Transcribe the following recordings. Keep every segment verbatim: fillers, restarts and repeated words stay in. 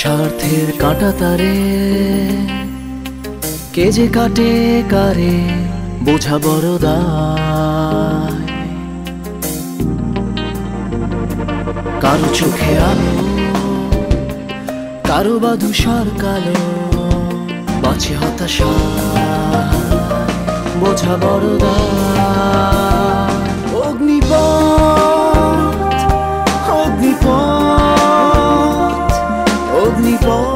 স্বার্থের কাঁটা তারে কে যে কাটে কারে বোঝা বড় দায়। কারো চোখে আলো কারো বা ধূসর কালো বাঁচে হতাশা বোঝা বড় দায়। অগ্নিপথ অগ্নিপথ অগ্নিপথ।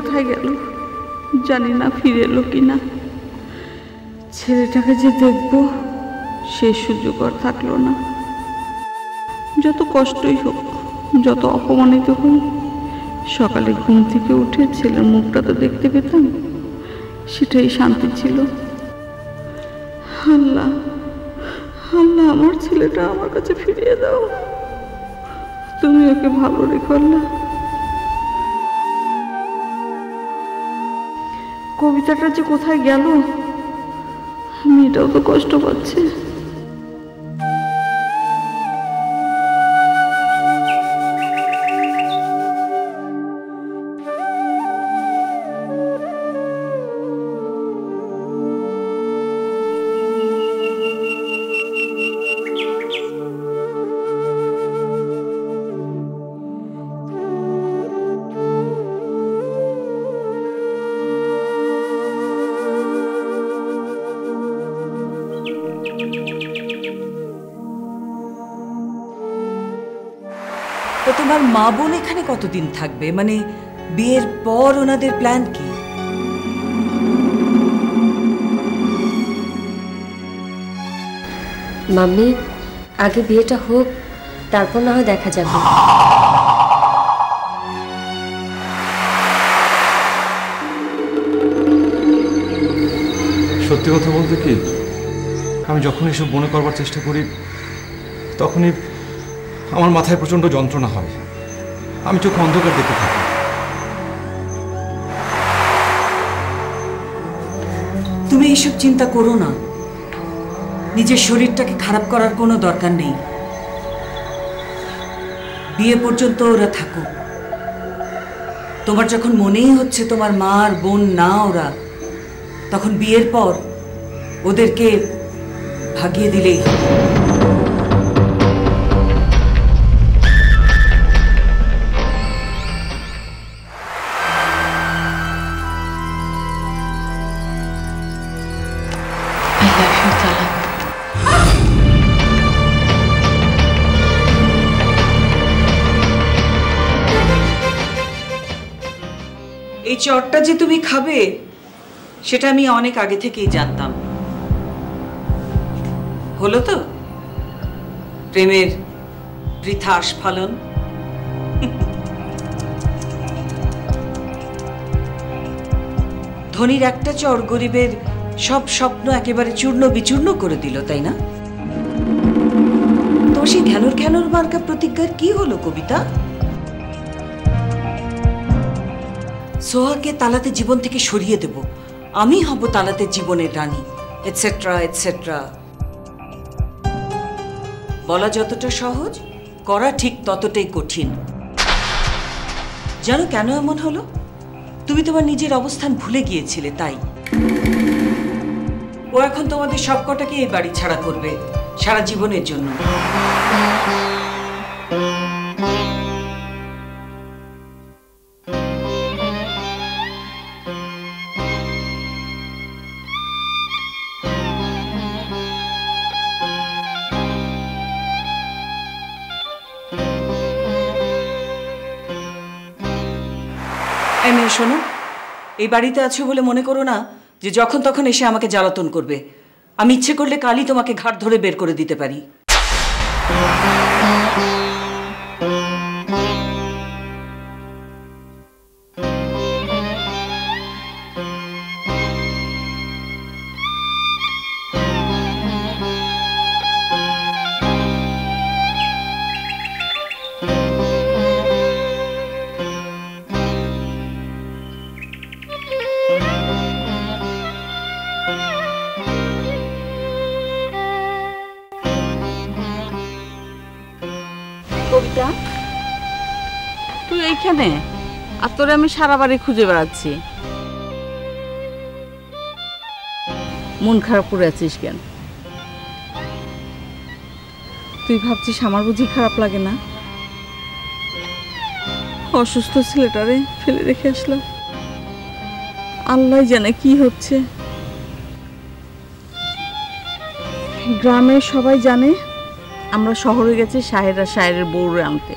কোথায় গেল জানি না, ফিরে এলো কিনা। ছেলেটাকে যে দেখবো সে সুযোগ আর থাকলো না। যত কষ্টই হোক যত অপমানিত হই, সকালে ঘুম থেকে উঠে ছেলের মুখটা তো দেখতে পেতাম, সেটাই শান্তি ছিল। আল্লাহ আল্লাহ আমার ছেলেটা আমার কাছে ফিরিয়ে দাও, তুমি ওকে ভালো রেখো আল্লাহ। কবিতাটা যে কোথায় গেল, মেয়েটাও তো কষ্ট পাচ্ছে। তোমার মা বোন এখানে কতদিন থাকবে? মানে বিয়ের পর ওনাদের প্ল্যান কি? মাম্মি আগে বিয়েটা হোক, তারপর না হয় দেখা যাবে। সত্যি কথা বলতে কি, আমি যখন এসব মনে করবার চেষ্টা করি তখনই আমার মাথায় প্রচন্ড যন্ত্রণা হয়, আমি চোখ অন্ধকার দেখতে থাকি। তুমি এইসব চিন্তা করো না, নিজের শরীরটাকে খারাপ করার কোনো দরকার নেই। বিয়ে পর্যন্ত ওরা থাকুক। তোমার যখন মনেই হচ্ছে তোমার মা আর বোন না ওরা, তখন বিয়ের পর ওদেরকে ভাগিয়ে দিলেই হবে। চটটা যে তুমি খাবে সেটা আমি অনেক আগে থেকেই জানতাম। হলো তো প্রেমের বৃথা আস্ফালন। धोनीर एकटा चोर गरीबेर सब स्वप्न एकेबारे चूर्ण विचूर्ण करे दिल ताई ना। तो सेई घ्यानर घ्यानर मार्का प्रतिज्ञार की हलो कविता? सोहाके तालाते जीवन थेके सरिये देब, आमी हब तालाते जीवनेर रानी, एटसेट्रा एटसेट्रा। बला जतटा सहज करा ठीक ततटाई कठिन। जानो केन एमन हलो? तुमि तोमार निजेर अवस्थान भुले गियेछिले ताई। ओ एखन तोमादेर सबकटाके एई बाड़ी छाड़ा करबे सारा जीवनेर जोन्नो। শোনো, এই বাড়িতে আছো বলে মনে করো না যে যখন তখন এসে আমাকে জ্বালাতন করবে। আমি ইচ্ছে করলে কালই তোমাকে ঘাড় ধরে বের করে দিতে পারি। मन खराब करे आछिस केन? तुई भाबछिस आमार बुझि खराब लागे ना? असुस्थ छेलेटारे फेले रेखे आसलाम, आल्लाह जाने कि होच्छे। ग्रामे सबाई जाने आमरा शहरे गेछि शाहेरा शाहेरेर बउरे आनते।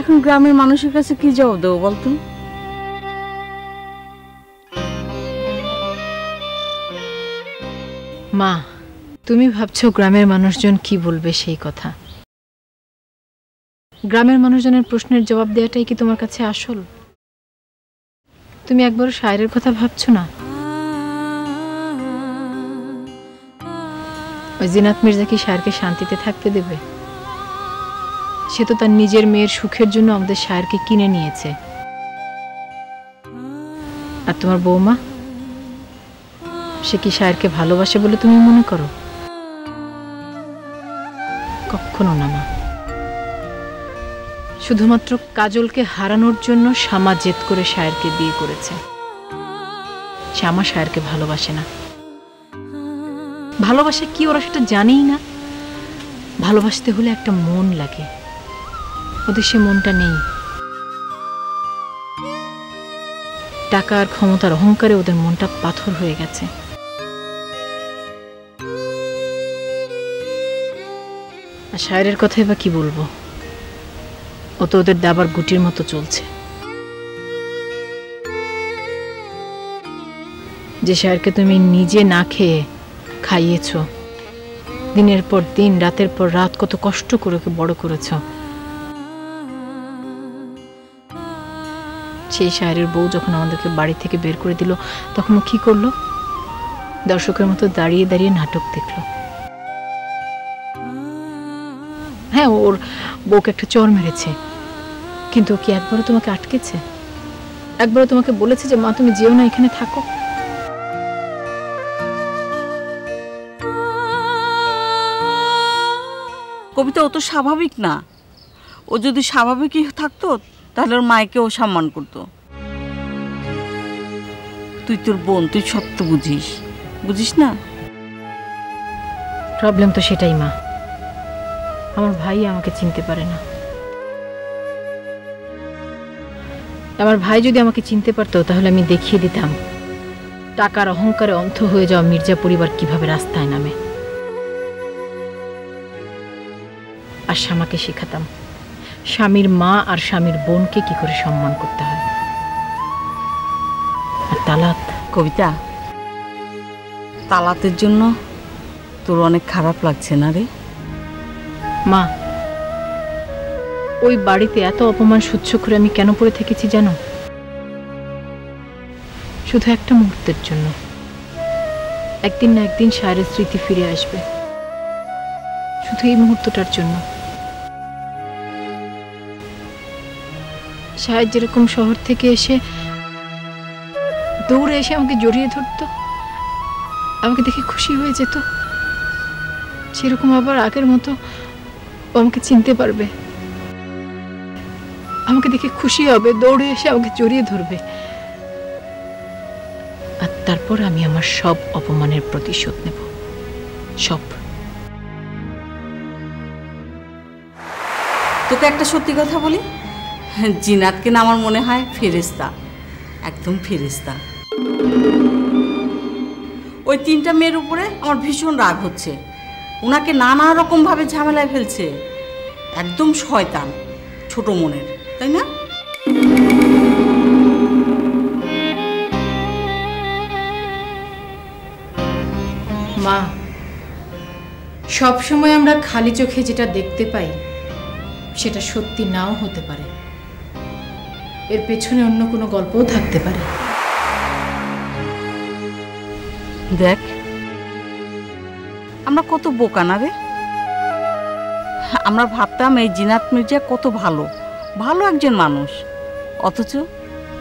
এখন গ্রামের মানুষের কাছে কি জবাব দেব বলতো? মা, তুমি ভাবছো গ্রামের মানুষজন কি বলবে সেই কথা? গ্রামের মানুষজনের প্রশ্নের জবাব দেওয়াটাই কি তোমার কাছে আসল? তুমি একবার শায়রের কথা ভাবছো না? ওই জিনাত মির্জা কি শায়রকে শান্তিতে থাকতে দেবে? সে তো তার নিজের মেয়ের সুখের জন্য আমাদের শায়রকে কিনে নিয়েছে। আর তোমার বৌমা, সে কি শায়রকে ভালোবাসে বলে তুমি মনে করো? কখনো না মা। শুধুমাত্র কাজলকে হারানোর জন্য শামা জেদ করে শায়রকে বিয়ে করেছে। শামা শায়রকে ভালোবাসে না। ভালোবাসে কি ওরা সেটা জানেই না। ভালোবাসতে হলে একটা মন লাগে, ওদের সে মনটা নেই। টাকা আর ক্ষমতার অহংকারে ওদের মনটা পাথর হয়ে গেছে। আর শায়রের কথাই বা কি বলবো? ও তো ওদের দাবার গুটির মতো চলছে। যে শায়রকে তুমি নিজে না খেয়ে খাইয়েছ, দিনের পর দিন রাতের পর রাত কত কষ্ট করে ওকে বড় করেছ, সেই শায়রের বউ যখন আমাদেরকে বাড়ি থেকে বের করে দিল তখন কি করলো? দর্শকের মতো দাঁড়িয়ে দাঁড়িয়ে নাটক দেখলো। হ্যাঁ, ওর বউকে একটা চর মেরেছে, কিন্তু ও কি একবারও তোমাকে আটকেছে? একবারও তোমাকে বলেছে যে মা তুমি যেও না, এখানে থাকো? কবিতা, ও তো স্বাভাবিক না। ও যদি স্বাভাবিকই থাকতো তাহলে ওর মায়েকেও সম্মান করতো। তুই তোর বোন, তুই সব তো বুঝিস, বুঝিস না? প্রবলেম তো সেটাই মা, আমার ভাই আমাকে চিনতে পারে না। আমার ভাই যদি আমাকে চিনতে পারতো তাহলে আমি দেখিয়ে দিতাম টাকার অহংকারে অন্ধ হয়ে যাওয়া মির্জা পরিবার কিভাবে রাস্তায় নামে। আর শামাকে শেখাতাম স্বামীর মা আর স্বামীর বোনকে কি করে সম্মান করতে হয়। আর তালাত, কবিতা, তালাতের জন্য তোর অনেক খারাপ লাগছে না রে? মা, ওই বাড়িতে এত অপমান সহ্য করে আমি কেন পড়ে থেকেছি জানো? शुधु एकटा मुहूर्तेर जोन्नो एक दिन ना एक दिन शायरेर स्मृति फिरे आसबे शुधु एई मुहूर्तटार जोन्नो। शायर जेरकम शहर थेके एसे दौड़े एसे आमाके जड़िये धरतो आमाके देखे खुशी हये जेतो सेरकम आबार आगेर मतो ओ आमाके चिनते पारबे आमाके देखे खुशी होबे दौड़े एसे आमाके जड़िये धरबे तारपर आमी आमार सब अपमानेर प्रतिशोध नेब सब। तोके एकटा सत्यि कथा बोली जिनातके ना आमार मने हय फेरेस्ता एकदम फेरेस्ता। ओई तीनटा मेयेर उपरे आमार भीषण राग होच्छे उनाके नाना रकम भावे झामेलाय फेलछे एकदम शयतान छोट मनेर ताई ना। मा सब समय आमरा खाली चोखे जेटा देखते पाई सेटा सत्यि नाओ होते पारे एर पेछने अन्य कोनो गल्पो थाकते पारे। देख आमरा कत बोका ना रे आमरा भाबताम ए जिनात मिर्जा कत भालो भालो एकजन मानुष अथच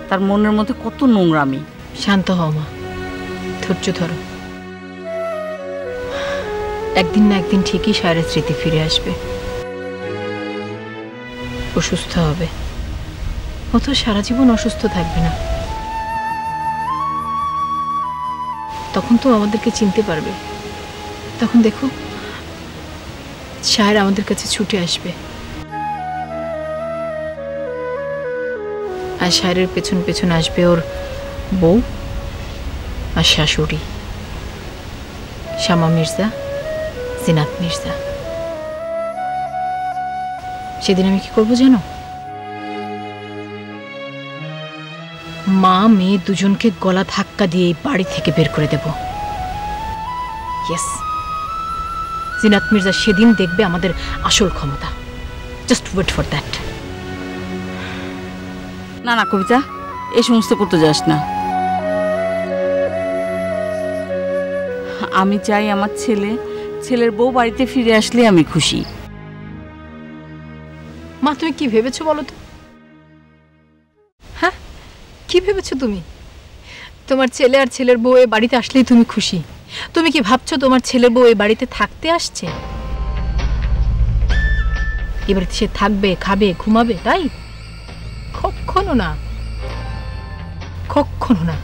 तार मनेर मध्ये कत नोंरामी। शांत हओ मा धैर्य धरो एक दिन ना एक दिन ठीक ही शायरेर स्मृति फिरे आसबे असुस्थ होबे अथवा सारा जीवन असुस्थ थाकबे ना तखन तो आमादेरके चिनते पारबे तखन देखो शायर आमादेर काछे छुटे आसबे आर शायरेर पेछन पेछन आसबे ओर बউ आर शाशुड़ी शामा मिर्जा जिनात मिर्जा। सेदिन आमी कि करब जानो मा मेये दुजनके गला धक्का दिए बाड़ी थेके बेर करे देब। यस जिनात मिर्जा सेदिन देखबे आमादेर आसल क्षमता। Just wait for that. ना ना कविता ए समस्त करते जास ना आमी चाই আমার ছেলে ছেলের বউ বাড়িতে ফিরে আসলে আমি খুশি। মা তুমি কি ভেবেছো বলো তো? হ্যাঁ কি ভেবেছো তুমি? তোমার ছেলে আর ছেলের বউ এই বাড়িতে আসলেই তুমি খুশি? তুমি কি ভাবছো তোমার ছেলের বউ এই বাড়িতে থাকতে আসছে এই বাড়িতে সে থাকবে খাবে ঘুমাবে তাই? কখনো না কখনো না।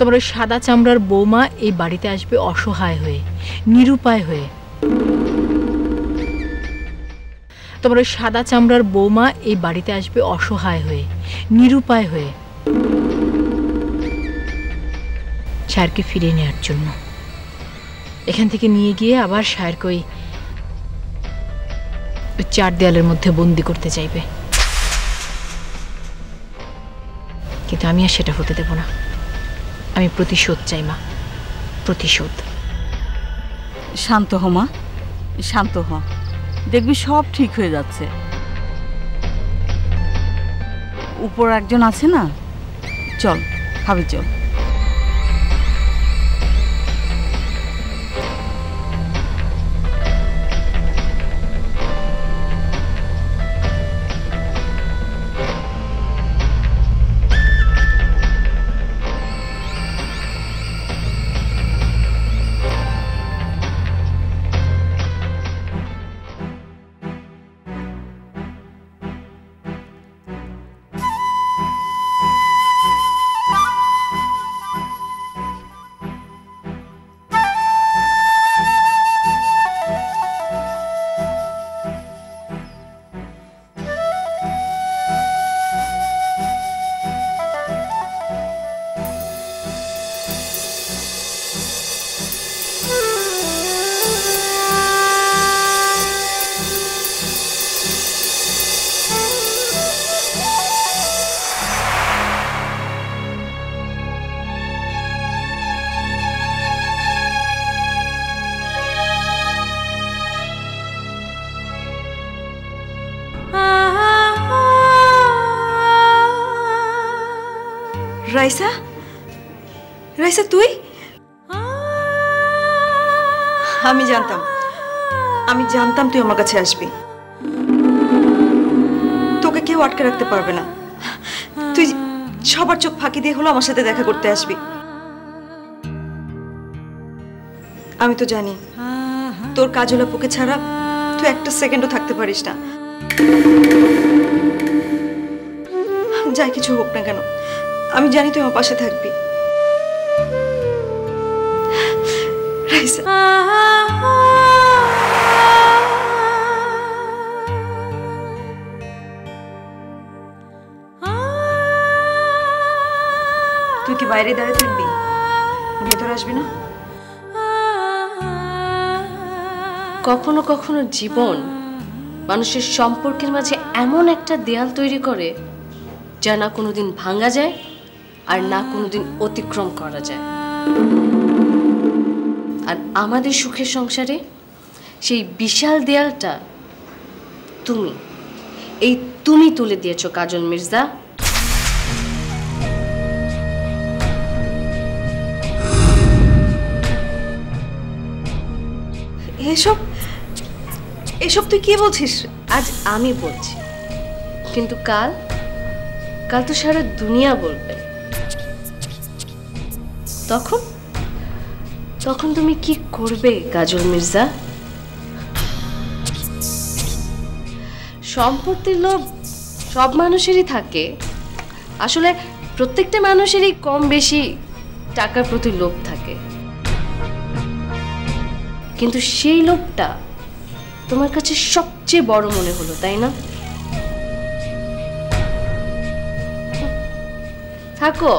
তোমার ওই সাদা চামড়ার বৌমা এই বাড়িতে আসবে অসহায় হয়ে নিরুপায় হয়ে। তোমার ওই সাদা চামড়ার বৌমা এই বাড়িতে আসবে অসহায় হয়ে নিরুপায় হয়ে শায়রকে ফিরিয়ে নেওয়ার জন্য এখান থেকে নিয়ে গিয়ে আবার শায়রকে ওই চার দেয়ালের মধ্যে বন্দি করতে চাইবে কিন্তু আমি আর সেটা হতে দেব না। আমি প্রতিশোধ চাই মা প্রতিশোধ। শান্ত হ মা শান্ত হ দেখবি সব ঠিক হয়ে যাচ্ছে উপর একজন আছে না চল খাবি চল। राइसा रईसा तु আমি জানতাম আমি জানতাম তুই আমার কাছে আসবি তোকে কেউ আটকে রাখতে পারবে না তুই সবার চোখ ফাঁকি দিয়ে হলো আমার সাথে দেখা করতে আসবি আমি তো জানি তোর কাজল আপুকে ছাড়া তুই একটা সেকেন্ডও থাকতে পারিস না যাই কিছু হোক না কেন আমি জানি তুই আমার পাশে থাকবি রাইসা तु कि बाहर दाड़े थकबी भेतर आसबि ना कखनो कखनो जीवन मानुषेर सम्पर्केर माझे एमन एकटा देयाल तैरी करे जा ना कोनोदिन भांगा जाए आर ना कोनोदिन अतिक्रम करा जाए आर आमादेर सुखेर संसारे सेई विशाल देयालटा तुमी एई तुमी तुले दियेछो काजल मिर्जा काजल मिर्जा सम्पत्तिर लोभ सब मानुषेरই থাকে আসলে প্রত্যেকটা মানুষেরই কম বেশি টাকার প্রতি লোভ থাকে किन्तु सेई लोकटा तोमार काछे सबचेये बड़ मने हलो ताई ना थाको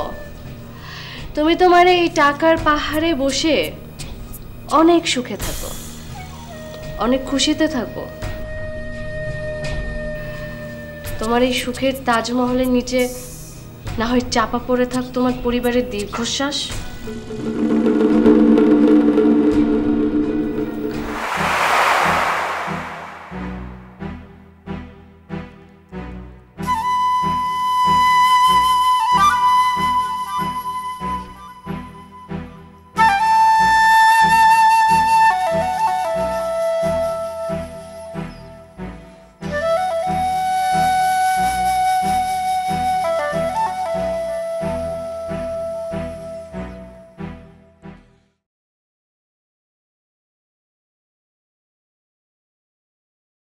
तुमी तोमार एई टाकार पहाड़े बसे अनेक सुखे थाको अनेक खुशीते थाको तोमार एई सुखेर ताजमहलेर नीचे ना हय चापा पड़े थाक तोमार परिबारेर दीर्घश्वास